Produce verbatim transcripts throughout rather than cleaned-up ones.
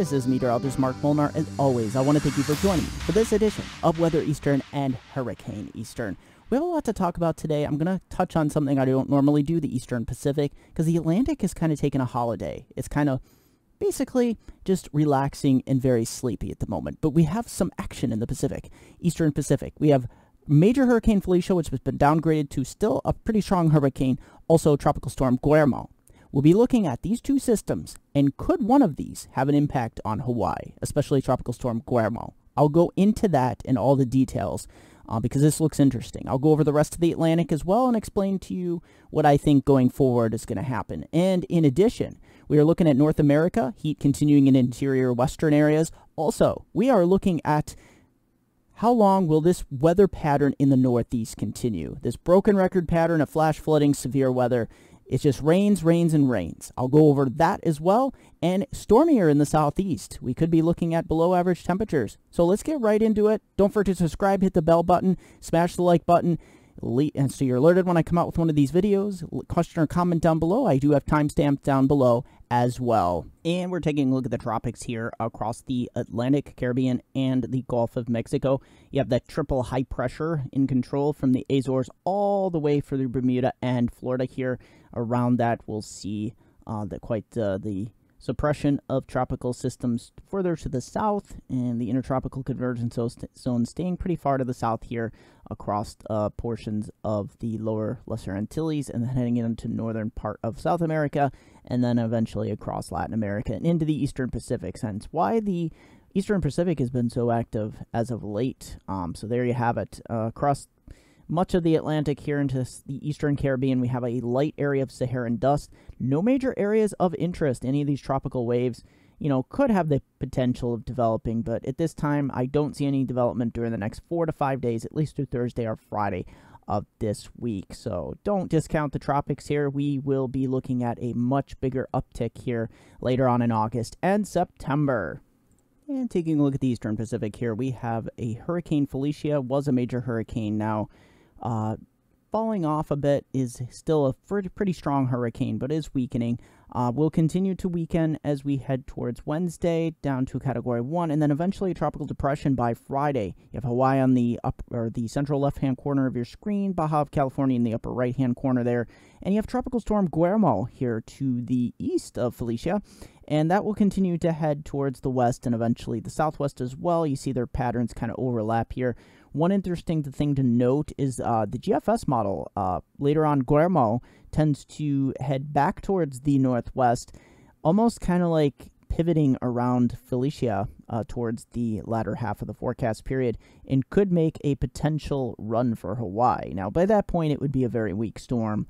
This is meteorologist Mark Molnar. As always, I want to thank you for joining me for this edition of Weather Eastern and Hurricane Eastern. We have a lot to talk about today. I'm going to touch on something I don't normally do, the Eastern Pacific, because the Atlantic has kind of taken a holiday. It's kind of basically just relaxing and very sleepy at the moment. But we have some action in the Pacific, Eastern Pacific. We have Major Hurricane Felicia, which has been downgraded to still a pretty strong hurricane, also Tropical Storm Guillermo. We'll be looking at these two systems, and could one of these have an impact on Hawaii, especially Tropical Storm Guillermo? I'll go into that in all the details uh, because this looks interesting. I'll go over the rest of the Atlantic as well and explain to you what I think going forward is going to happen. And in addition, we are looking at North America, heat continuing in interior western areas. Also, we are looking at how long will this weather pattern in the Northeast continue? This broken record pattern of flash flooding, severe weather. It just rains, rains, and rains. I'll go over that as well. And stormier in the Southeast. We could be looking at below average temperatures. So let's get right into it. Don't forget to subscribe, hit the bell button, smash the like button, and so you're alerted when I come out with one of these videos. Question or comment down below. I do have timestamps down below as well. And we're taking a look at the tropics here across the Atlantic, Caribbean, and the Gulf of Mexico. You have that triple high pressure in control from the Azores all the way through Bermuda and Florida here. Around that, we'll see uh, the, quite uh, the suppression of tropical systems further to the south, and the intertropical convergence zone staying pretty far to the south here across uh, portions of the lower Lesser Antilles, and then heading into northern part of South America, and then eventually across Latin America and into the Eastern Pacific. Hence why the Eastern Pacific has been so active as of late. Um, so there you have it. Uh, across much of the Atlantic here into the Eastern Caribbean, we have a light area of Saharan dust. No major areas of interest. Any of these tropical waves, you know, could have the potential of developing, but at this time, I don't see any development during the next four to five days, at least through Thursday or Friday of this week. So don't discount the tropics here. We will be looking at a much bigger uptick here later on in August and September. And taking a look at the Eastern Pacific here, we have a Hurricane Felicia, was a major hurricane now. Uh, falling off a bit, is still a pretty strong hurricane, but is weakening. Uh, will continue to weaken as we head towards Wednesday, down to Category one, and then eventually a tropical depression by Friday. You have Hawaii on the up or the central left-hand corner of your screen, Baja of California in the upper right-hand corner there, and you have Tropical Storm Guillermo here to the east of Felicia, and that will continue to head towards the west and eventually the southwest as well. You see their patterns kind of overlap here. One interesting thing to note is uh, the G F S model, uh, later on Guillermo, tends to head back towards the northwest, almost kind of like pivoting around Felicia uh, towards the latter half of the forecast period, and could make a potential run for Hawaii. Now, by that point, it would be a very weak storm,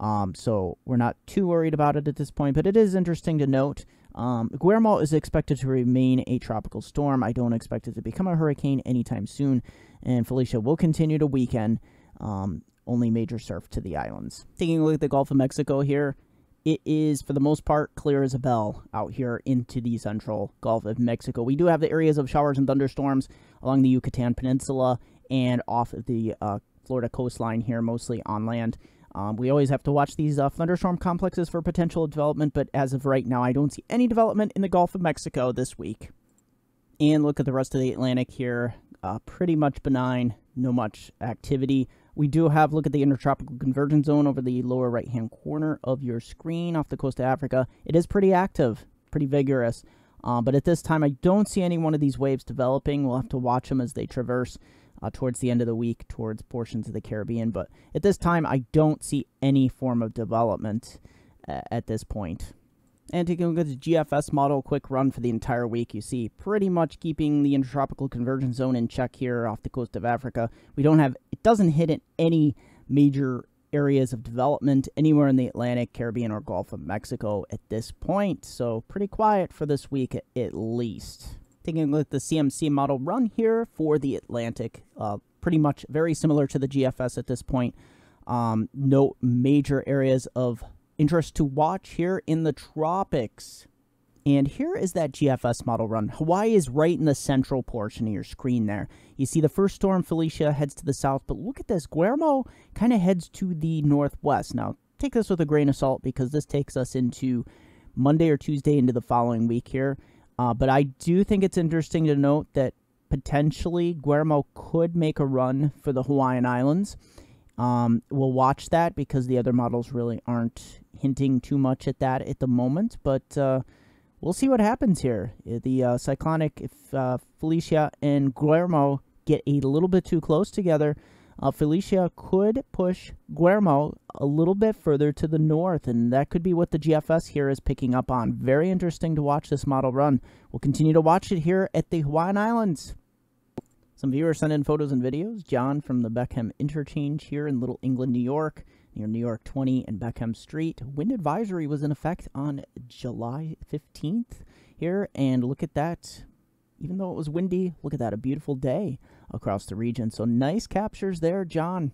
um, so we're not too worried about it at this point, but it is interesting to note. Um, Guillermo is expected to remain a tropical storm. I don't expect it to become a hurricane anytime soon, and Felicia will continue to weaken. Um, only major surf to the islands. Taking a look at the Gulf of Mexico here, it is, for the most part, clear as a bell out here into the central Gulf of Mexico. We do have the areas of showers and thunderstorms along the Yucatan Peninsula and off of the uh, Florida coastline here, mostly on land. Um, we always have to watch these uh, thunderstorm complexes for potential development, but as of right now, I don't see any development in the Gulf of Mexico this week. And look at the rest of the Atlantic here. Uh, pretty much benign, no much activity. We do have, look at the intertropical convergence zone over the lower right-hand corner of your screen off the coast of Africa. It is pretty active, pretty vigorous, uh, but at this time, I don't see any one of these waves developing. We'll have to watch them as they traverse Uh, towards the end of the week, towards portions of the Caribbean. But at this time, I don't see any form of development uh, at this point. And taking a look at the G F S model, quick run for the entire week. You see pretty much keeping the intertropical convergence zone in check here off the coast of Africa. We don't have, it doesn't hit at any major areas of development anywhere in the Atlantic, Caribbean, or Gulf of Mexico at this point. So pretty quiet for this week at least. Taking a look at the C M C model run here for the Atlantic, uh, pretty much very similar to the G F S at this point. Um, no major areas of interest to watch here in the tropics. And here is that G F S model run. Hawaii is right in the central portion of your screen there. You see the first storm, Felicia, heads to the south, but look at this. Guillermo kind of heads to the northwest. Now, take this with a grain of salt because this takes us into Monday or Tuesday into the following week here. Uh, but I do think it's interesting to note that potentially Guillermo could make a run for the Hawaiian Islands. Um, we'll watch that because the other models really aren't hinting too much at that at the moment. But uh, we'll see what happens here. The uh, cyclonic, if uh, Felicia and Guillermo get a little bit too close together, uh, Felicia could push Guillermo a little bit further to the north, and that could be what the G F S here is picking up on. Very interesting to watch this model run. We'll continue to watch it here at the Hawaiian Islands. Some viewers sent in photos and videos. John from the Beckham Interchange here in Little England, New York, near New York twenty and Beckham Street. Wind advisory was in effect on July fifteenth here, and look at that. Even though it was windy, look at that, a beautiful day across the region. So nice captures there, John.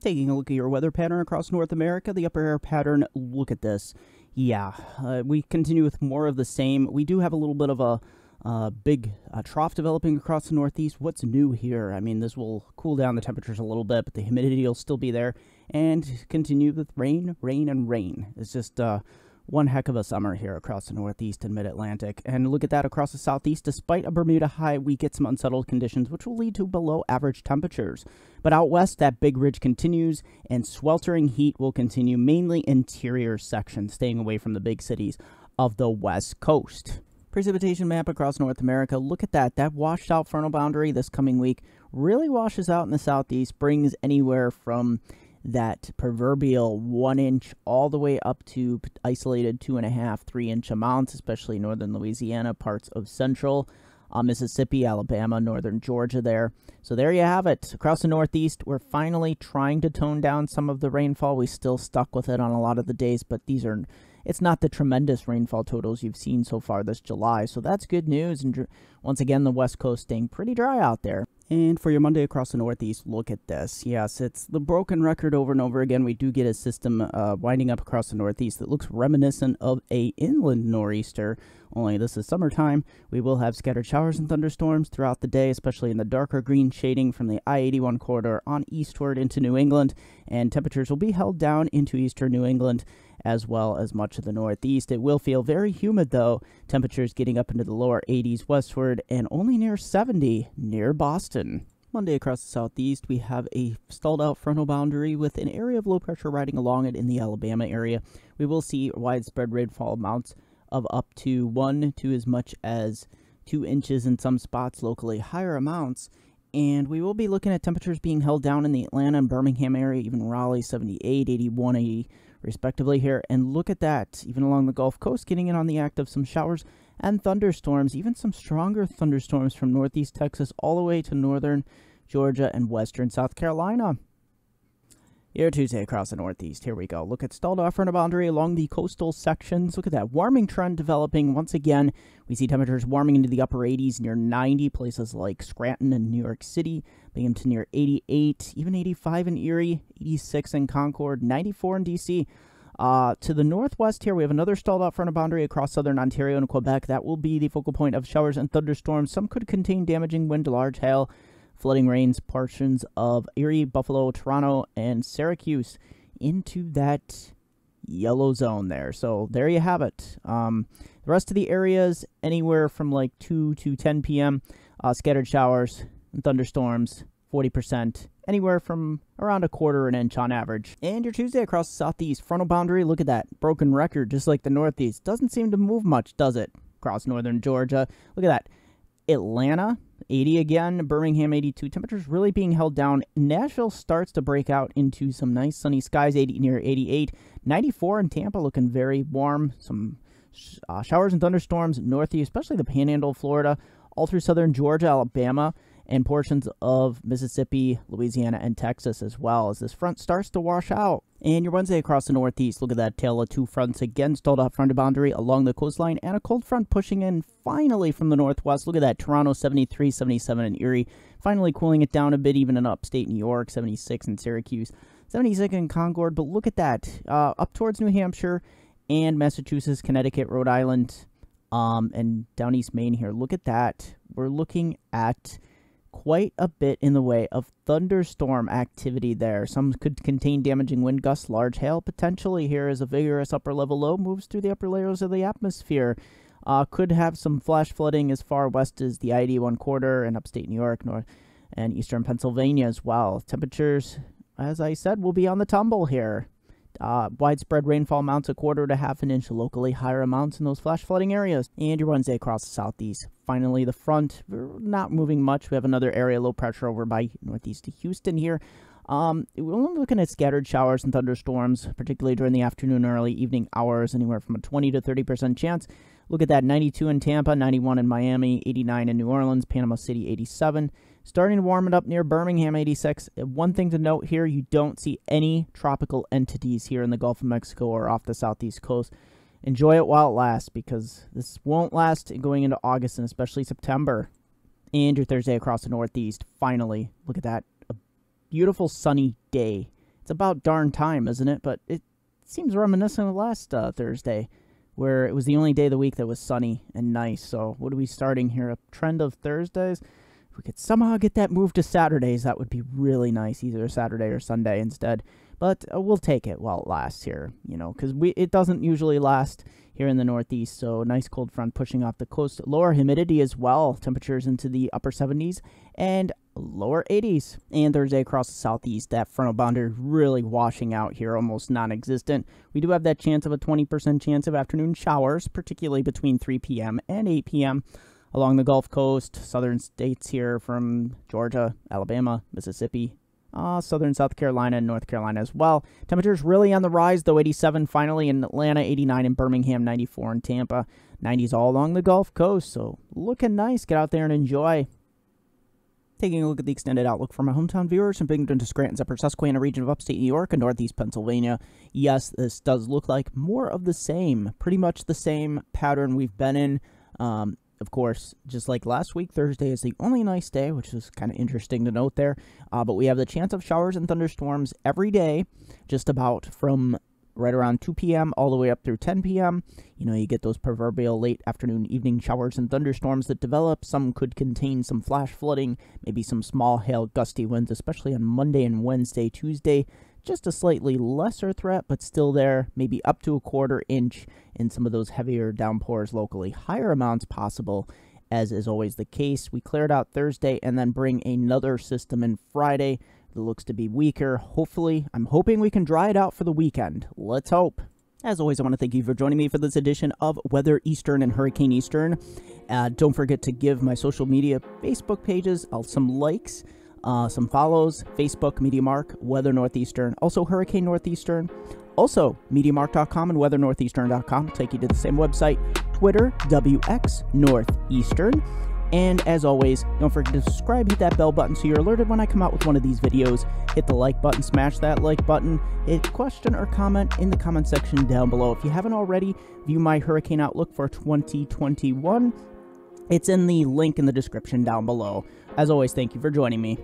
Taking a look at your weather pattern across North America, the upper air pattern, look at this. Yeah, uh, we continue with more of the same. We do have a little bit of a uh, big uh, trough developing across the Northeast. What's new here? I mean, this will cool down the temperatures a little bit, but the humidity will still be there. And continue with rain, rain, and rain. It's just... Uh, One heck of a summer here across the Northeast and Mid-Atlantic. And look at that across the Southeast. Despite a Bermuda high, we get some unsettled conditions, which will lead to below average temperatures. But out west, that big ridge continues, and sweltering heat will continue, mainly interior sections, staying away from the big cities of the West Coast. Precipitation map across North America. Look at that. That washed out frontal boundary this coming week really washes out in the Southeast, brings anywhere from that proverbial one inch all the way up to isolated two and a half, three inch amounts, especially northern Louisiana, parts of central uh, Mississippi, Alabama, northern Georgia there. So there you have it. Across the Northeast, we're finally trying to tone down some of the rainfall. We still stuck with it on a lot of the days, but these are, it's not the tremendous rainfall totals you've seen so far this July. So that's good news. And once again, the West Coast staying pretty dry out there. And for your Monday across the Northeast, look at this. Yes, it's the broken record over and over again. We do get a system uh, winding up across the Northeast that looks reminiscent of a inland nor'easter, only this is summertime. We will have scattered showers and thunderstorms throughout the day, especially in the darker green shading from the I eighty-one corridor on eastward into New England. And temperatures will be held down into eastern New England as well as much of the Northeast. It will feel very humid, though. Temperatures getting up into the lower eighties westward and only near seventy near Boston. Monday across the Southeast, we have a stalled out frontal boundary with an area of low pressure riding along it in the Alabama area. We will see widespread rainfall amounts of up to one to as much as two inches in some spots, locally higher amounts. And we will be looking at temperatures being held down in the Atlanta and Birmingham area, even Raleigh, seventy-eight, eighty-one, eighty, respectively here. And look at that, even along the Gulf Coast, getting in on the act of some showers and thunderstorms, even some stronger thunderstorms from northeast Texas all the way to northern Georgia and western South Carolina. Here Tuesday across the Northeast, here we go. Look at stalled off frontal boundary along the coastal sections. Look at that warming trend developing once again. We see temperatures warming into the upper eighties, near ninety, places like Scranton and New York City, Binghamton near eighty-eight, even eighty-five in Erie, eighty-six in Concord, ninety-four in D C. Uh, to the northwest here, we have another stalled out frontal boundary across southern Ontario and Quebec. That will be the focal point of showers and thunderstorms. Some could contain damaging wind, large hail, flooding rains, portions of Erie, Buffalo, Toronto, and Syracuse into that yellow zone there. So there you have it. Um, the rest of the areas, anywhere from like two to ten p m, uh, scattered showers and thunderstorms, forty percent, anywhere from around a quarter an inch on average. And your Tuesday across the Southeast, frontal boundary, look at that, broken record, just like the Northeast. Doesn't seem to move much, does it? Across northern Georgia, look at that. Atlanta, eighty again, Birmingham, eighty-two. Temperatures really being held down. Nashville starts to break out into some nice sunny skies, eighty near eighty-eight. ninety-four in Tampa, looking very warm. Some sh uh, showers and thunderstorms northeast, especially the Panhandle of Florida, all through southern Georgia, Alabama, and portions of Mississippi, Louisiana, and Texas as well, as this front starts to wash out. And your Wednesday across the Northeast, look at that tail of two fronts again, stalled out frontal boundary along the coastline, and a cold front pushing in finally from the northwest. Look at that, Toronto seventy-three, seventy-seven in Erie, finally cooling it down a bit, even in upstate New York, seventy-six in Syracuse, seventy-six in Concord. But look at that, uh, up towards New Hampshire and Massachusetts, Connecticut, Rhode Island, um, and down east Maine here. Look at that, we're looking at quite a bit in the way of thunderstorm activity there. Some could contain damaging wind gusts, large hail potentially here as a vigorous upper level low moves through the upper layers of the atmosphere. Uh, could have some flash flooding as far west as the I eighty-one corridor and upstate New York, north and eastern Pennsylvania as well. Temperatures, as I said, will be on the tumble here. Uh, widespread rainfall amounts a quarter to half an inch locally, higher amounts in those flash flooding areas. And your Wednesday across the southeast. Finally, the front, not moving much. We have another area low pressure over by northeast of Houston here. Um, we're only looking at scattered showers and thunderstorms, particularly during the afternoon, early evening hours, anywhere from a twenty to thirty percent chance. Look at that, ninety-two in Tampa, ninety-one in Miami, eighty-nine in New Orleans, Panama City, eighty-seven. Starting to warm it up near Birmingham, eighty-six. One thing to note here, you don't see any tropical entities here in the Gulf of Mexico or off the southeast coast. Enjoy it while it lasts, because this won't last going into August and especially September. And your Thursday across the northeast, finally. Look at that, a beautiful sunny day. It's about darn time, isn't it? But it seems reminiscent of last uh, Thursday, where it was the only day of the week that was sunny and nice. So what are we starting here? A trend of Thursdays? If we could somehow get that moved to Saturdays, that would be really nice, either Saturday or Sunday instead. But uh, we'll take it while it lasts here, you know, because we it doesn't usually last here in the northeast. So nice cold front pushing off the coast. Lower humidity as well. Temperatures into the upper seventies and lower eighties. And Thursday across the southeast, that frontal boundary really washing out here, almost non-existent. We do have that chance of a twenty percent chance of afternoon showers, particularly between three p m and eight p m along the Gulf Coast, southern states here from Georgia, Alabama, Mississippi, uh, southern South Carolina, and North Carolina as well. Temperatures really on the rise, though, eighty-seven finally in Atlanta, eighty-nine in Birmingham, ninety-four in Tampa, nineties all along the Gulf Coast. So looking nice. Get out there and enjoy. Taking a look at the extended outlook for my hometown viewers from Binghamton to Scranton's upper Susquehanna region of upstate New York and northeast Pennsylvania. Yes, this does look like more of the same, pretty much the same pattern we've been in. Um, Of course, just like last week, Thursday is the only nice day, which is kind of interesting to note there. Uh, but we have the chance of showers and thunderstorms every day, just about from right around two p m all the way up through ten p m You know, you get those proverbial late afternoon evening showers and thunderstorms that develop. Some could contain some flash flooding, maybe some small hail gusty winds, especially on Monday and Wednesday, Tuesday. Just a slightly lesser threat, but still there, maybe up to a quarter inch in some of those heavier downpours locally. Higher amounts possible, as is always the case. We cleared out Thursday and then bring another system in Friday that looks to be weaker. Hopefully, I'm hoping we can dry it out for the weekend. Let's hope. As always, I want to thank you for joining me for this edition of Weather Eastern and Hurricane Eastern. Uh, don't forget to give my social media Facebook pages uh, some likes. Uh, some follows, Facebook, MediaMark, Weather Northeastern, also Hurricane Northeastern, also MediaMark dot com and Weather Northeastern dot com take you to the same website, Twitter, W X Northeastern, and as always, don't forget to subscribe, hit that bell button so you're alerted when I come out with one of these videos. Hit the like button, smash that like button, hit question or comment in the comment section down below. If you haven't already, view my Hurricane Outlook for twenty twenty-one. It's in the link in the description down below. As always, thank you for joining me.